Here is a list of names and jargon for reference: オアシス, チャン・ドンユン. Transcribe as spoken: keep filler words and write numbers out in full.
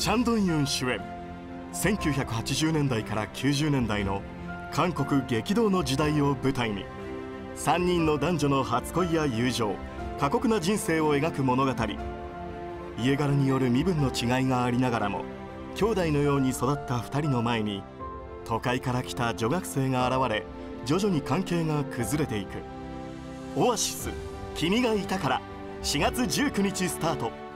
チャン・ドンユン主演、せんきゅうひゃくはちじゅうねんだいからきゅうじゅうねんだいの韓国激動の時代を舞台に、さんにんの男女の初恋や友情、過酷な人生を描く物語。家柄による身分の違いがありながらも兄弟のように育ったふたりの前に、都会から来た女学生が現れ、徐々に関係が崩れていく。オアシス「君がいたから」しがつじゅうくにちスタート。